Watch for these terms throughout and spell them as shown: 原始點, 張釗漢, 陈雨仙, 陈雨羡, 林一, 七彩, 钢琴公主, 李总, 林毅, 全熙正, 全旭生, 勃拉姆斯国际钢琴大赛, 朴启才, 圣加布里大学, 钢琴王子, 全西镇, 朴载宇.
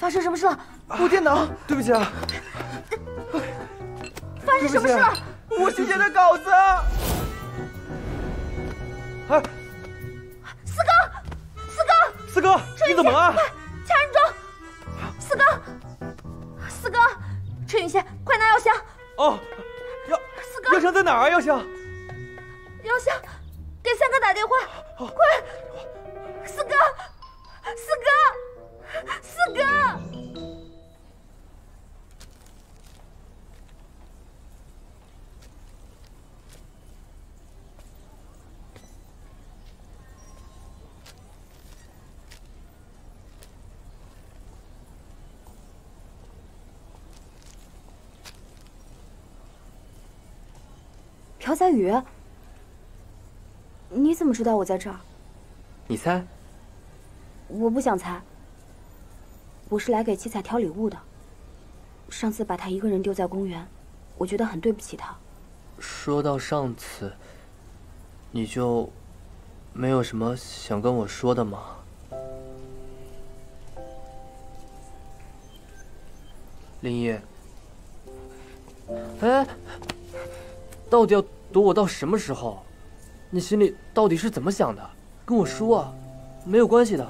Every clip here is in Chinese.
发生什么事了？我电脑，对不起啊。发生什么事了？我是写的稿子。哎，四哥，四哥，四哥，你怎么了？掐人中。四哥，四哥，陈雨仙，快拿药箱。哦，药，四哥，药箱在哪儿啊？药箱，药箱，给三哥打电话，快，四哥，四哥。 四哥，朴载宇，你怎么知道我在这儿？你猜？我不想猜。 我是来给七彩挑礼物的。上次把她一个人丢在公园，我觉得很对不起她。说到上次，你就没有什么想跟我说的吗？林一，哎，到底要躲我到什么时候？你心里到底是怎么想的？跟我说啊，没有关系的。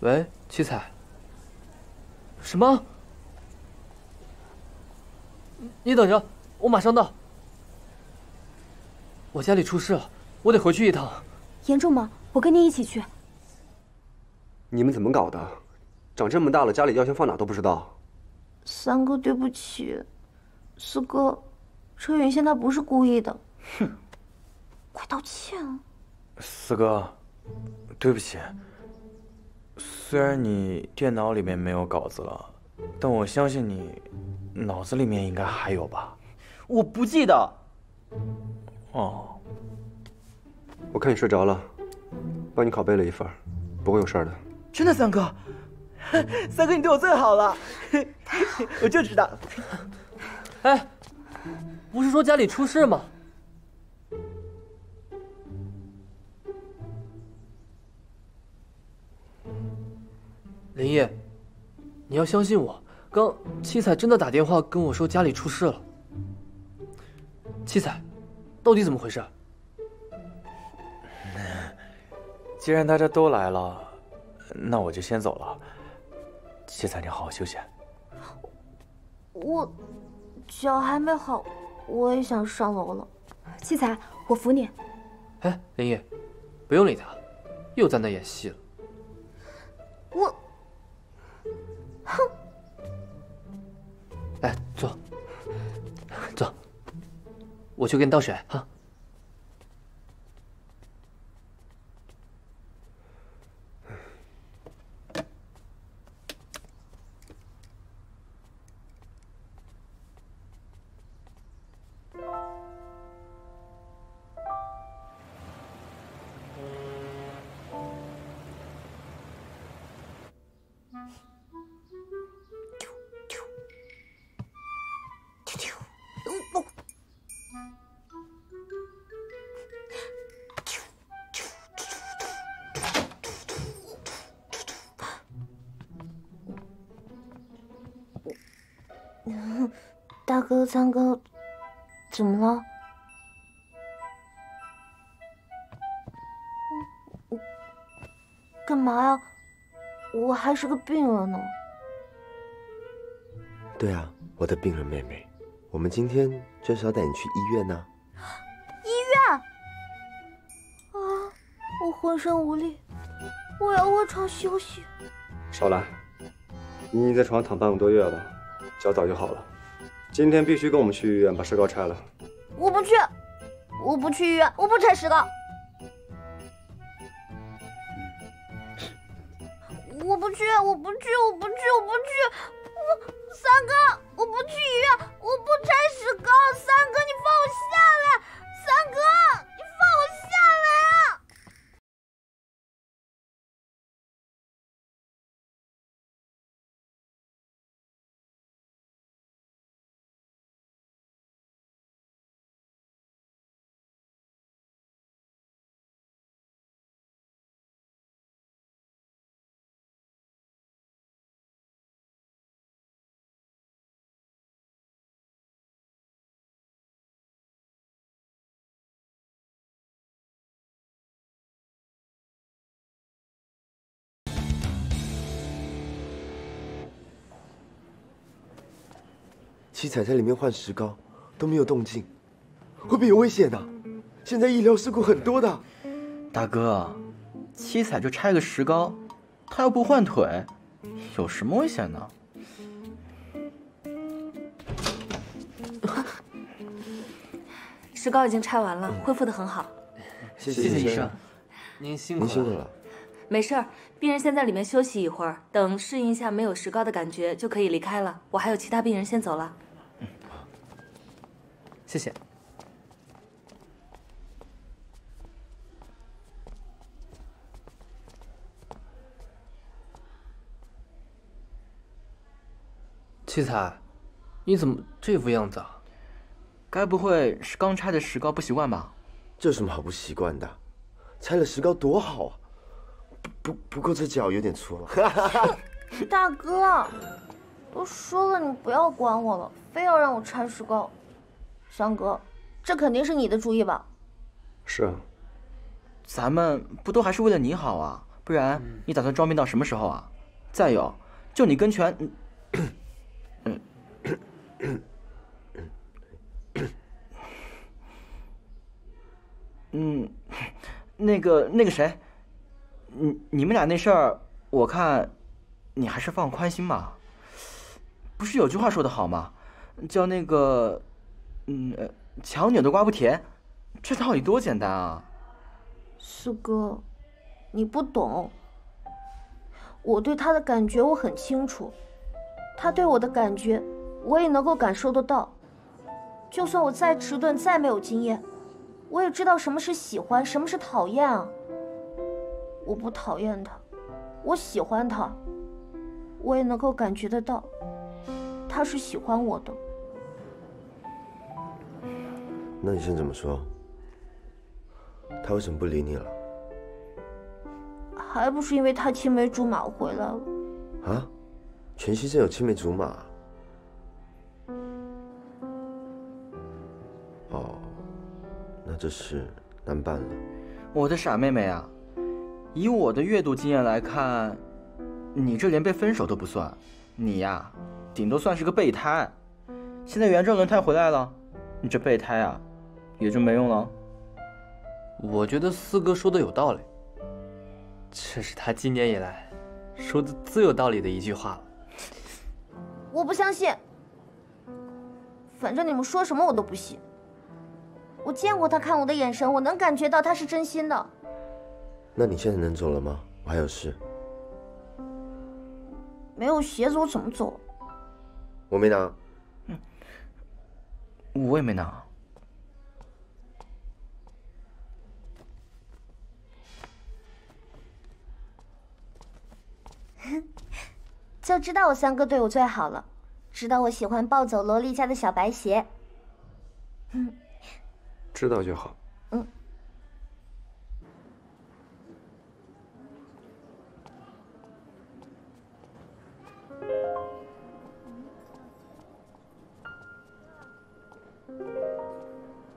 喂，七彩，什么？你等着，我马上到。我家里出事了，我得回去一趟。严重吗？我跟你一起去。你们怎么搞的？长这么大了，家里药箱放哪都不知道。三哥，对不起。四哥，车云现在不是故意的。哼，快道歉啊！四哥，对不起。 虽然你电脑里面没有稿子了，但我相信你脑子里面应该还有吧。我不记得。哦，我看你睡着了，帮你拷贝了一份，不会有事儿的。真的，三哥，三哥你对我最好了，我就知道。哎，不是说家里出事吗？ 林毅，你要相信我。刚七彩真的打电话跟我说家里出事了。七彩，到底怎么回事？既然大家都来了，那我就先走了。七彩，你好好休息。我脚还没好，我也想上楼了。七彩，我扶你。哎，林毅，不用理他，又在那演戏了。我。 哼，来坐，坐，我去给你倒水哈。大哥，三哥，怎么了？干嘛呀？我还是个病人呢。对啊，我的病人妹妹，我们今天就是要带你去医院呢。医院？啊，我浑身无力，我要卧床休息。少来，你在床上躺半个多月了，脚早就好了。 今天必须跟我们去医院把石膏拆了。我不去，我不去医院，我不拆石膏。我不去，我不去，我不去，我不去。我三哥，我不去医院，我不拆石膏。三哥，你放我下来！三哥，你放我下来七彩在里面换石膏，都没有动静，会不会有危险啊？现在医疗事故很多的。大哥，七彩就拆个石膏，他又不换腿，有什么危险呢？ 石膏已经拆完了，恢复得很好。谢谢医生，您辛苦了。没事儿，病人先在里面休息一会儿，等适应一下没有石膏的感觉就可以离开了。我还有其他病人先走了。嗯，谢谢。七彩，你怎么这副样子啊？ 该不会是刚拆的石膏不习惯吧？这有什么好不习惯的？拆了石膏多好啊！不过这脚有点粗了。大哥，都说了你不要管我了，非要让我拆石膏。翔哥，这肯定是你的主意吧？是啊，咱们不都还是为了你好啊？不然你打算装病到什么时候啊？再有，就你跟全……那个谁，你们俩那事儿，我看你还是放宽心吧。不是有句话说得好吗？叫那个，强扭的瓜不甜，这道理多简单啊。四哥，你不懂，我对他的感觉我很清楚，他对我的感觉我也能够感受得到。就算我再迟钝，再没有经验。 我也知道什么是喜欢，什么是讨厌啊！我不讨厌他，我喜欢他，我也能够感觉得到，他是喜欢我的。那你现在怎么说？他为什么不理你了？还不是因为他青梅竹马回来了。啊？全西镇有青梅竹马？哦。 那这事难办了，我的傻妹妹啊！以我的阅读经验来看，你这连被分手都不算，你呀，顶多算是个备胎。现在原正轮胎回来了，你这备胎啊，也就没用了。我觉得四哥说的有道理，这是他今年以来说的最有道理的一句话了。我不相信，反正你们说什么我都不信。 我见过他看我的眼神，我能感觉到他是真心的。那你现在能走了吗？我还有事。没有鞋子我怎么走？我没拿。嗯，我也没拿。就知道我三哥对我最好了，知道我喜欢暴走萝莉家的小白鞋。嗯。 知道就好。嗯。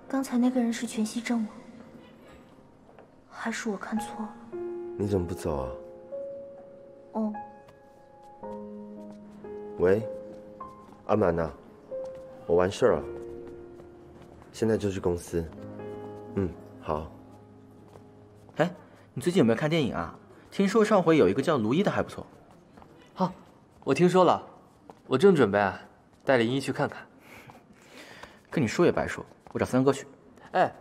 刚才那个人是全息症吗？还是我看错了？你怎么不走啊？哦。喂，阿满呐，我完事儿了。 现在就去公司。嗯，好。哎，你最近有没有看电影啊？听说上回有一个叫卢一的还不错。哦，我听说了，我正准备啊带林一去看看。跟你说也白说，我找三哥去。哎，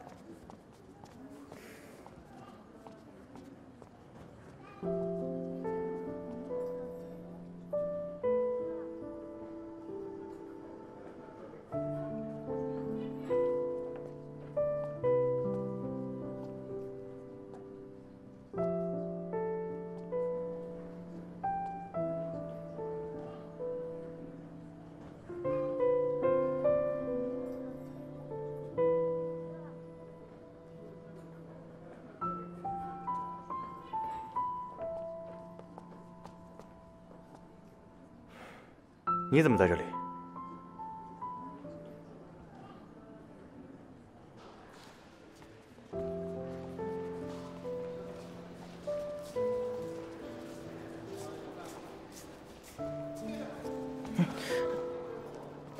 你怎么在这里？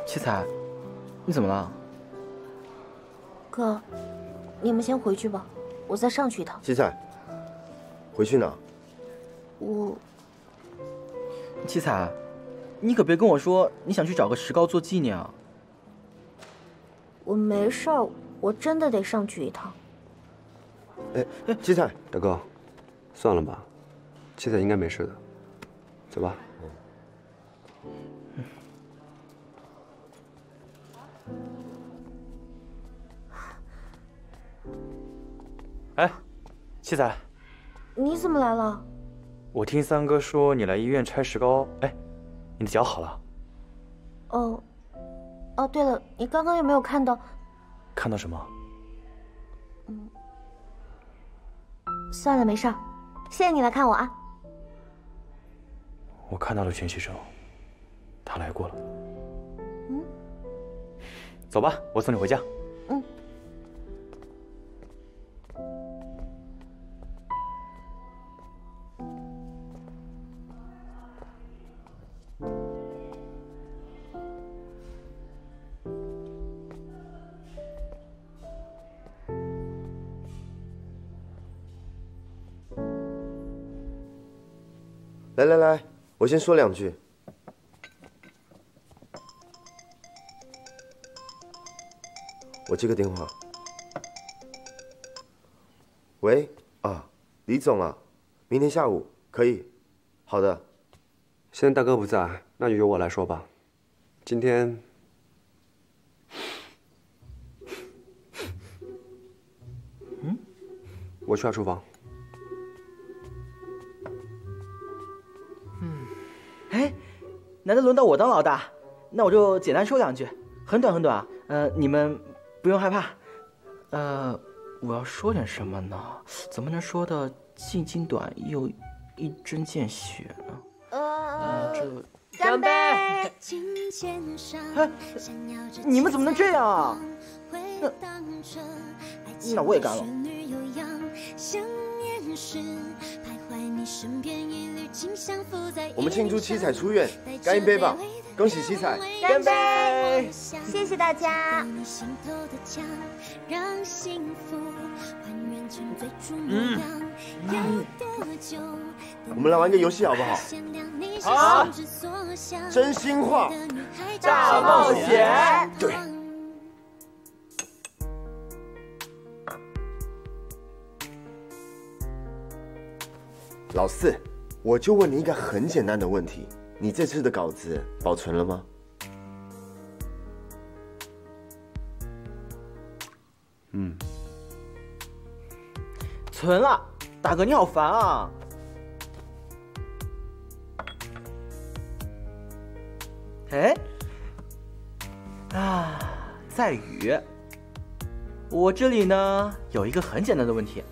七彩，你怎么了？哥，你们先回去吧，我再上去一趟。七彩，回去呢？我。七彩，你可别跟我说你想去找个石膏做纪念啊！我没事儿，我真的得上去一趟。哎，七彩，大哥，算了吧，七彩应该没事的，走吧。 哎，七彩，你怎么来了？我听三哥说你来医院拆石膏。哎，你的脚好了？哦，哦，对了，你刚刚有没有看到？看到什么？嗯，算了，没事儿，谢谢你来看我啊。我看到了全旭生，他来过了。嗯，走吧，我送你回家。嗯。 来来来，我先说两句。我接个电话。喂，啊，李总啊，明天下午可以？好的。现在大哥不在，那就由我来说吧。今天，嗯，我去下厨房。 难得轮到我当老大，那我就简单说两句，很短很短啊。你们不用害怕。我要说点什么呢？怎么能说的尽尽短又一针见血呢？这干杯！哎，你们怎么能这样啊？那我也干了。 我们庆祝七彩出院，干一杯吧！恭喜七彩，干杯！谢谢大家。我们来玩个游戏好不好？好。真心话大冒险。对。 老四，我就问你一个很简单的问题：你这次的稿子保存了吗？嗯，存了。大哥，你好烦啊！哎，啊，在宇，我这里呢有一个很简单的问题，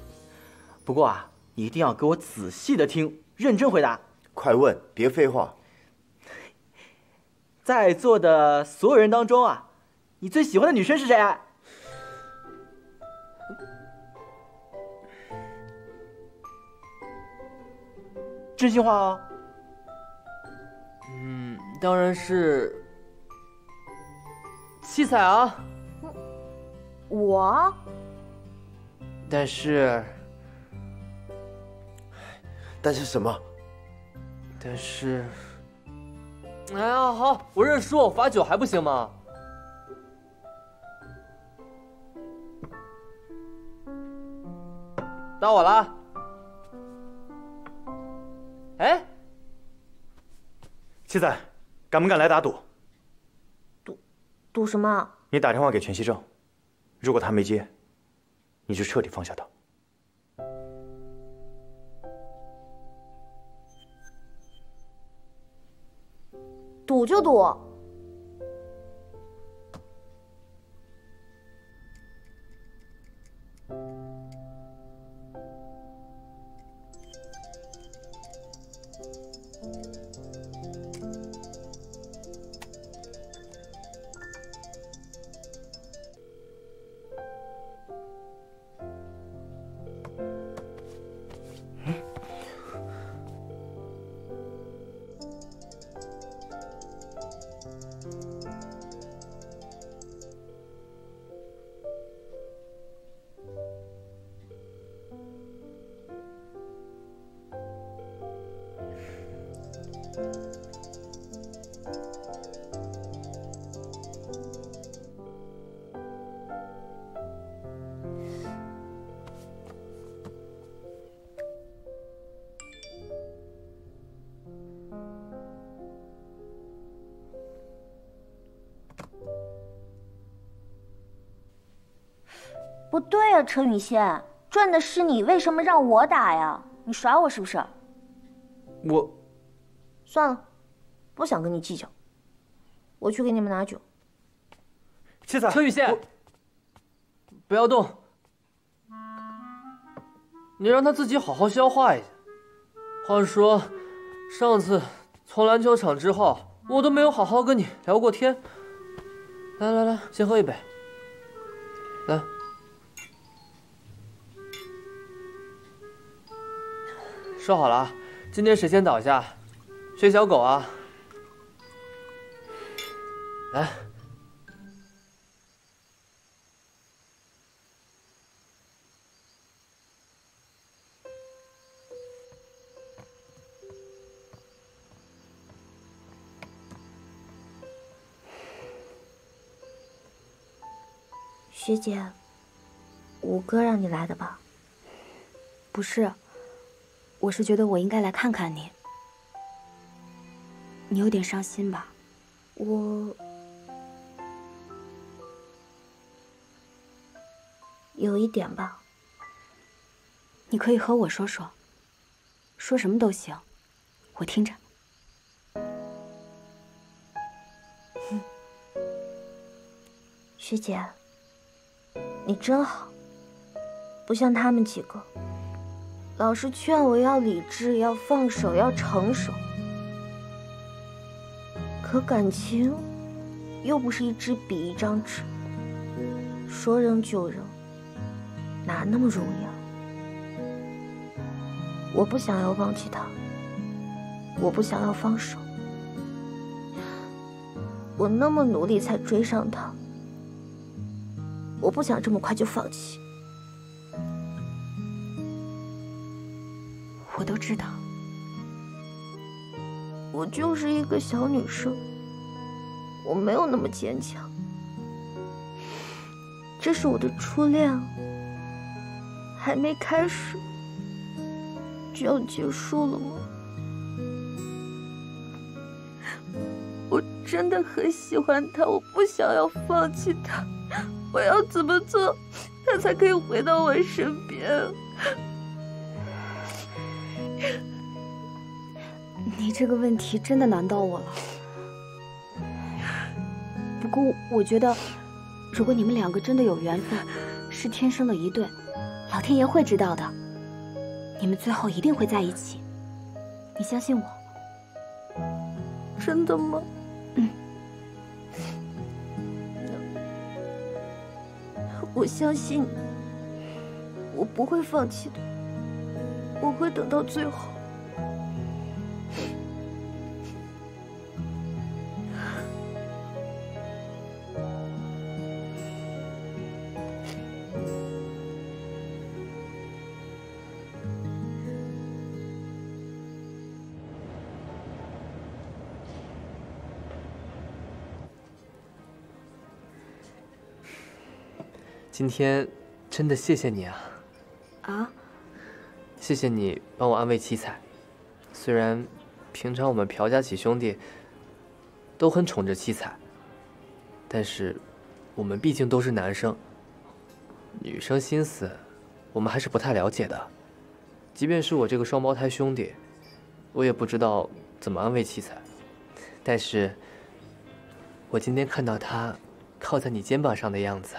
不过啊。 你一定要给我仔细的听，认真回答。快问，别废话。在座的所有人当中啊，你最喜欢的女生是谁？真心话哦。嗯，当然是七彩啊。我。但是。 但是什么？但是，哎呀，好，我认输，我罚酒还不行吗？到我了。哎，七仔，敢不敢来打赌？赌什么？你打电话给全熙正，如果他没接，你就彻底放下他。 赌就赌，不对呀，陈雨仙，赚的是你，为什么让我打呀？你耍我是不是？我，算了，不想跟你计较。我去给你们拿酒。七彩，陈雨仙，不要动，你让他自己好好消化一下。话说，上次从篮球场之后，我都没有好好跟你聊过天。来来来，先喝一杯。来。 说好了啊，今天谁先倒下，谁小狗啊！来，学姐，五哥让你来的吧？不是。 我是觉得我应该来看看你，你有点伤心吧？我有一点吧。你可以和我说说，说什么都行，我听着。嗯，学姐，你真好，不像他们几个。 老师劝我要理智，要放手，要成熟。可感情又不是一支笔一张纸，说扔就扔，哪那么容易啊？我不想要忘记他，我不想要放手。我那么努力才追上他，我不想这么快就放弃。 我都知道，我就是一个小女生，我没有那么坚强。这是我的初恋，还没开始，就要结束了吗？我真的很喜欢他，我不想要放弃他，我要怎么做，他才可以回到我身边？ 你这个问题真的难到我了。不过我觉得，如果你们两个真的有缘分，是天生的一对，老天爷会知道的。你们最后一定会在一起，你相信我。真的吗？嗯。我相信你，我不会放弃的，我会等到最后。 今天真的谢谢你啊！啊！谢谢你帮我安慰七彩。虽然平常我们朴家几兄弟都很宠着七彩，但是我们毕竟都是男生，女生心思我们还是不太了解的。即便是我这个双胞胎兄弟，我也不知道怎么安慰七彩。但是我今天看到他靠在你肩膀上的样子。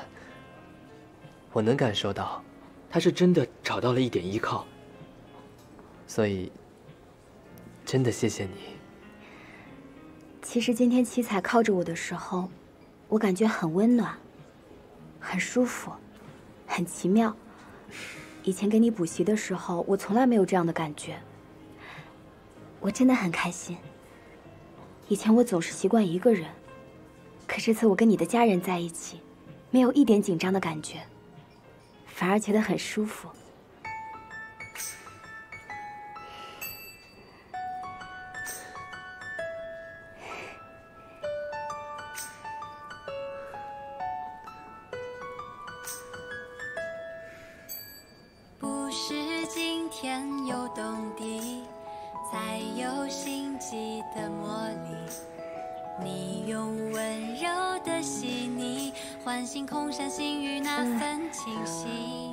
我能感受到，他是真的找到了一点依靠，所以真的谢谢你。其实今天七彩靠着我的时候，我感觉很温暖，很舒服，很奇妙。以前给你补习的时候，我从来没有这样的感觉。我真的很开心。以前我总是习惯一个人，可这次我跟你的家人在一起，没有一点紧张的感觉。 反而觉得很舒服。今天有动地，才有心机的魔力。你用温柔的细腻，唤醒空山新雨那份清晰。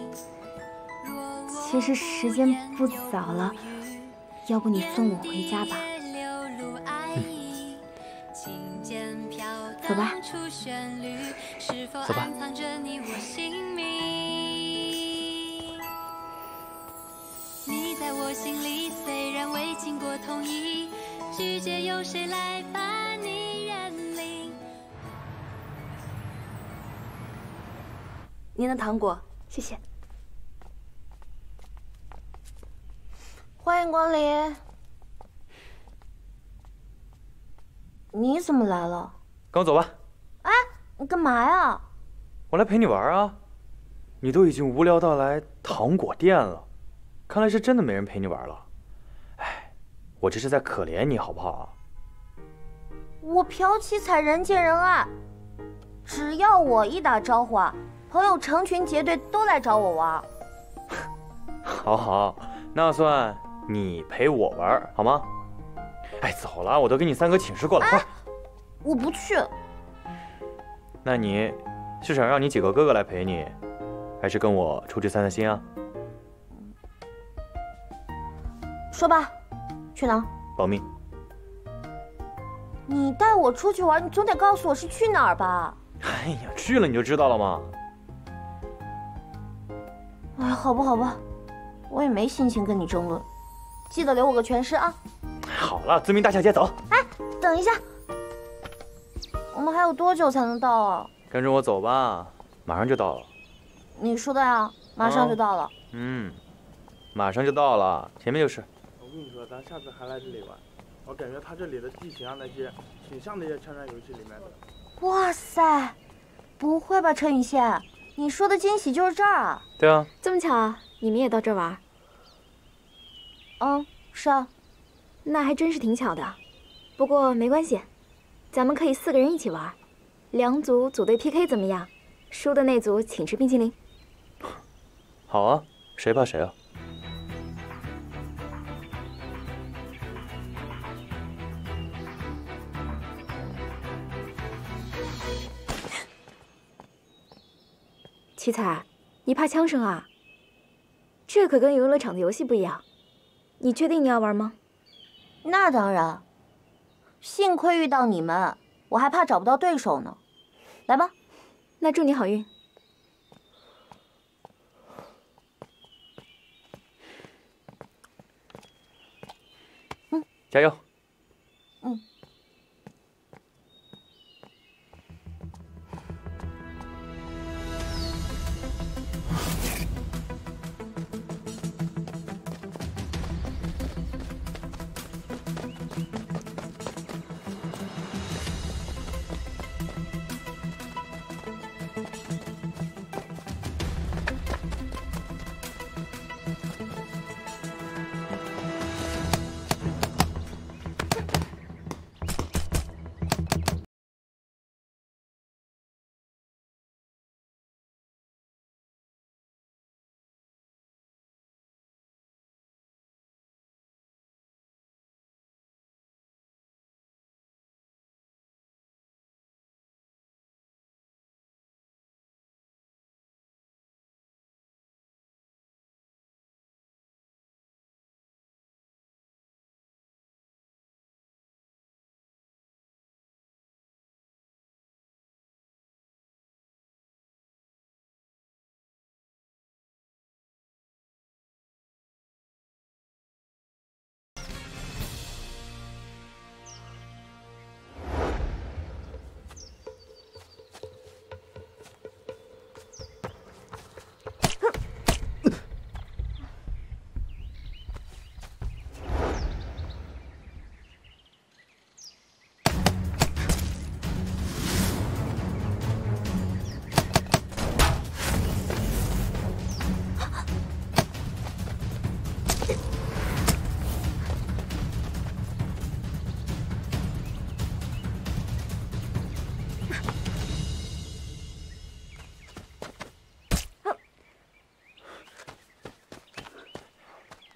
其实时间不早了，要不你送我回家吧？走吧，走吧。 你在我心里，虽然未经过同意，拒绝由谁来把你认领。您的糖果，谢谢。欢迎光临。你怎么来了？跟我走吧。哎，你干嘛呀？我来陪你玩啊。你都已经无聊到来糖果店了。 看来是真的没人陪你玩了，哎，我这是在可怜你，好不好啊？我朴启才人见人爱，只要我一打招呼啊，朋友成群结队都来找我玩。好好，那算你陪我玩好吗？哎，走了，我都给你三哥请示过了，快！我不去。那你是想让你几个哥哥来陪你，还是跟我出去散散心啊？ 说吧，去哪儿？保密。你带我出去玩，你总得告诉我是去哪儿吧？哎呀，去了你就知道了嘛。哎，好吧，好吧，我也没心情跟你争论，记得留我个全尸啊。好了，遵命大小姐，走。哎，等一下，我们还有多久才能到啊？跟着我走吧，马上就到了。你说的呀，马上就到了。嗯，马上就到了，前面就是。 我跟你说，咱下次还来这里玩。我感觉他这里的地形啊，那些挺像那些枪战游戏里面的。哇塞，不会吧，陈雨羡，你说的惊喜就是这儿啊？对啊，这么巧啊，你们也到这儿玩？嗯，是啊，那还真是挺巧的。不过没关系，咱们可以4个人一起玩，2组组队 PK 怎么样？输的那组请吃冰淇淋。好啊，谁怕谁啊？ 奇才，你怕枪声啊？这可跟游乐场的游戏不一样。你确定你要玩吗？那当然。幸亏遇到你们，我还怕找不到对手呢。来吧，那祝你好运。嗯，加油。嗯。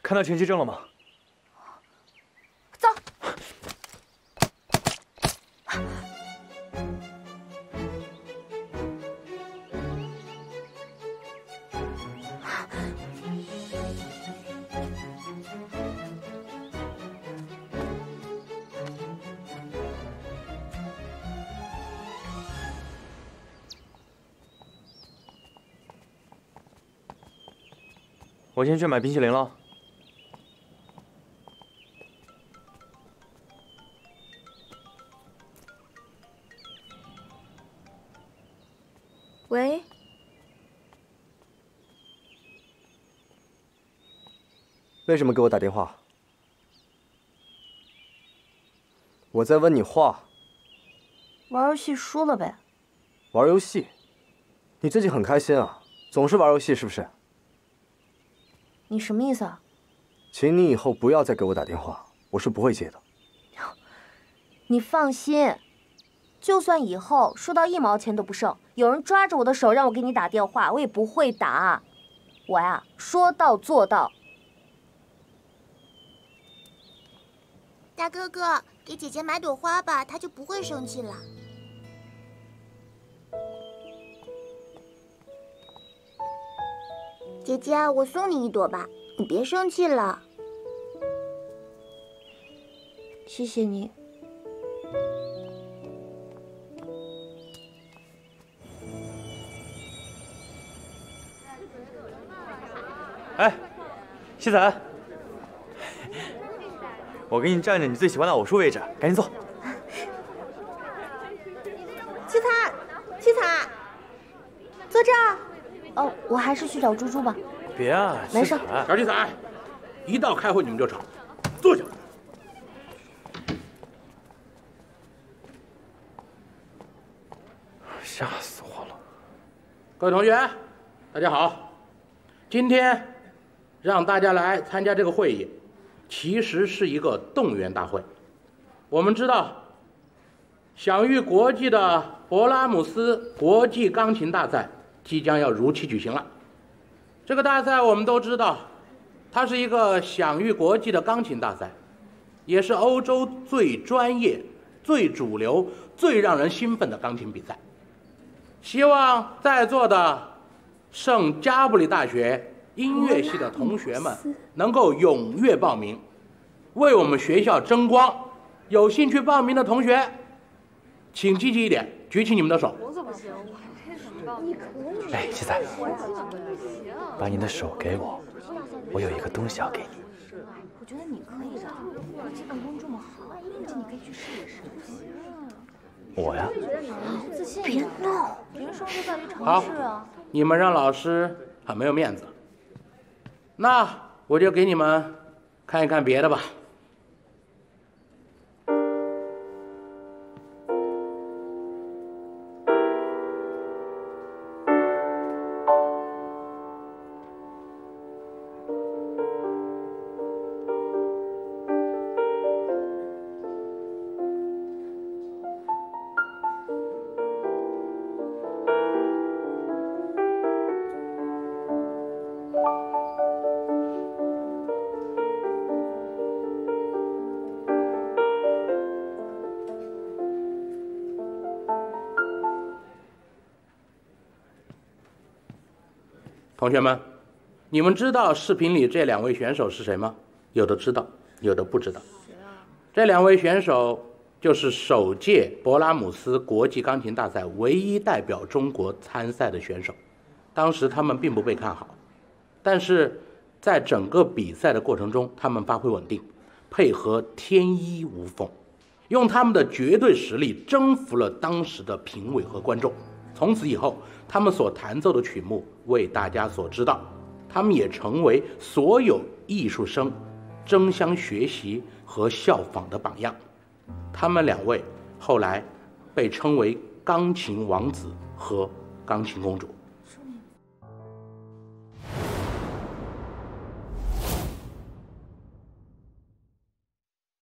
看到钱记证了吗？走。我先去买冰淇淋了。 喂，为什么给我打电话？我在问你话。玩游戏输了呗。玩游戏？你最近很开心啊，总是玩游戏是不是？你什么意思啊？请你以后不要再给我打电话，我是不会接的。你放心。 就算以后输到1毛钱都不剩，有人抓着我的手让我给你打电话，我也不会打。我呀，说到做到。大哥哥，给姐姐买朵花吧，她就不会生气了。姐姐，我送你一朵吧，你别生气了。谢谢你。 哎，西仔，我给你占着你最喜欢的偶数位置，赶紧坐。七彩，七彩，坐这儿。哦，我还是去找猪猪吧。别啊，没事。小七彩，一到开会你们就吵，坐下。吓死我了！各位同学，大家好，今天。 让大家来参加这个会议，其实是一个动员大会。我们知道，享誉国际的勃拉姆斯国际钢琴大赛即将要如期举行了。这个大赛我们都知道，它是一个享誉国际的钢琴大赛，也是欧洲最专业、最主流、最让人兴奋的钢琴比赛。希望在座的圣加布里大学。 音乐系的同学们能够踊跃报名，为我们学校争光。有兴趣报名的同学，请积极一点，举起你们的手。我怎么行？我这怎么报名？哎，七仔，把你的手给我，我有一个东西要给你。我觉得你可以的，这办公这么好，而且你可以去试一试。我呀，别闹！别说是在于尝试啊。你们让老师很没有面子。 那我就给你们看一看别的吧。同学们，你们知道视频里这2位选手是谁吗？有的知道，有的不知道。这2位选手就是首届勃拉姆斯国际钢琴大赛唯一代表中国参赛的选手。当时他们并不被看好，但是在整个比赛的过程中，他们发挥稳定，配合天衣无缝，用他们的绝对实力征服了当时的评委和观众。 从此以后，他们所弹奏的曲目为大家所知道，他们也成为所有艺术生争相学习和效仿的榜样。他们2位后来被称为“钢琴王子”和“钢琴公主”。